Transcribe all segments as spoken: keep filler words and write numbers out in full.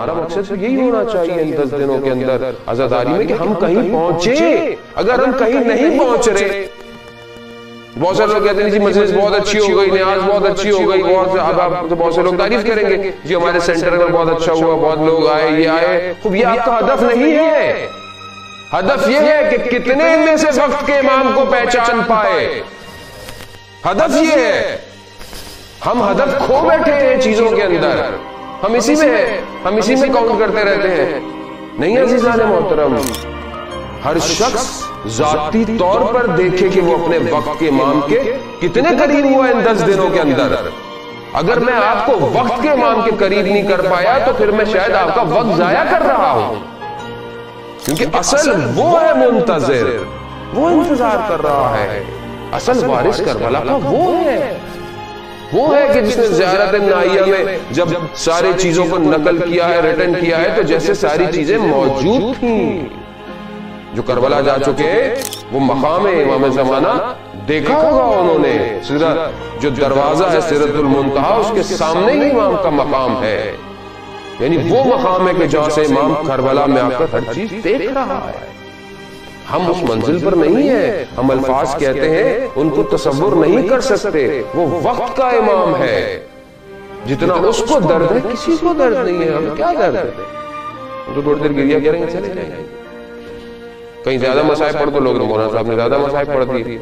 हमारा मकसद यही होना चाहिए इन दस दिनों के अंदर आजादारी में कि हम कहीं पहुंचे। अगर हम कहीं नहीं पहुंच रहे, बहुत सारे लोग कहते हैं जी मजलिस बहुत अच्छी हो गई, न्याज बहुत अच्छी हो गई, अब आप बहुत से लोग तारीफ करेंगे जी हमारे सेंटर में बहुत अच्छा हुआ, बहुत लोग आए, ये आए। खूब, ये आपका हदफ नहीं है। हदफ ये है कि कितने में से वक्त के इमाम को पहचान पाए। हदफ ये है। हम हदफ खो बैठे हैं चीजों के अंदर, हम इसी में हैं, हम इसी में काउंट करते रहते हैं। नहीं अज़ीज़ान मोहतरम, हर शख्स जाती तौर पर देखे कि वो अपने वक्त के इमाम के कितने करीब हुआ इन दस दिनों के अंदर। अगर मैं आपको वक्त के इमाम के करीब नहीं कर पाया तो फिर मैं शायद आपका वक्त जाया कर रहा हूं, क्योंकि असल वो है मुंतज़िर, वो इंतजार कर रहा है। असल वारिस-ए-कर्बला का वो है, वो है कि जिसने ज़ियारत-ए-नाइया में जब सारी चीजों को नकल किया है, रिटर्न किया है, तो जैसे सारी चीजें मौजूद थी। जो करबला जा चुके वो मकाम इमाम जमाना देखा होगा उन्होंने। जो दरवाजा है सिदरतुल मुंतहा, उसके सामने ही इमाम का मकाम है। यानी वो मकाम है कि जहां से इमाम करबला में आकर हर चीज देख रहा है। हम उस मंजिल पर नहीं है, हम अल्फाज कहते हैं उनको तसव्वुर नहीं कर सकते। वो वक्त का इमाम है। जितना उसको दर्द है किसी को दर्द नहीं है। हमें क्या दर्द है, तो थोड़ी देर गिरिया करेंगे, चले जाएंगे। कहीं ज्यादा मसाइब पढ़ तो लोग मौलाना साहब ने ज्यादा मसाइब पढ़ दी,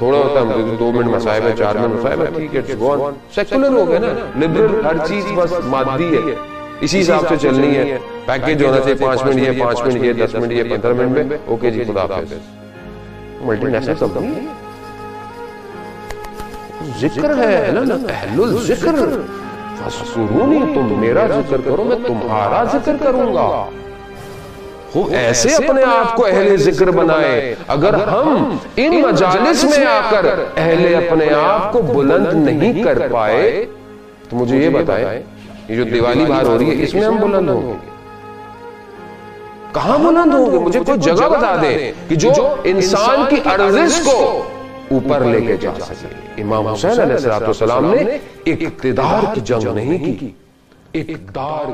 थोड़ा होता है दो मिनट मसाइब है, चार मिनट मसाइब है, ठीक है। सेक्युलर हो गए ना, लिबरल, हर चीज बस मादी है, इसी हिसाब से चलनी है। पैकेज होना चाहिए पांच मिनट ये, पांच मिनट ये, दस मिनट ये, पंद्रह मिनट में ओके जी खुदा हाफिज़। मल्टीनेशनल कंपनी है, जिक्र है ना, अहलुल जिक्र फसुरूनी, तुम मेरा जिक्र करो मैं तुम्हारा जिक्र करूंगा। खूब ऐसे अपने आप को अहले जिक्र बनाए। अगर हम इन मजालिस में आकर अहले अपने आप को बुलंद नहीं कर पाए तो मुझे ये बताएं, ये जो दिवाली बाहर हो रही है इसमें हम बुलंद होंगे, कहां बुलंद होंगे? मुझे कोई जगह बता दे कि जो इंसान की अर्जिश को ऊपर लेके जा सके। इमाम हुसैन अलैहि सलाम ने इक़्तिदार की जंग नहीं की, इक़्तिदार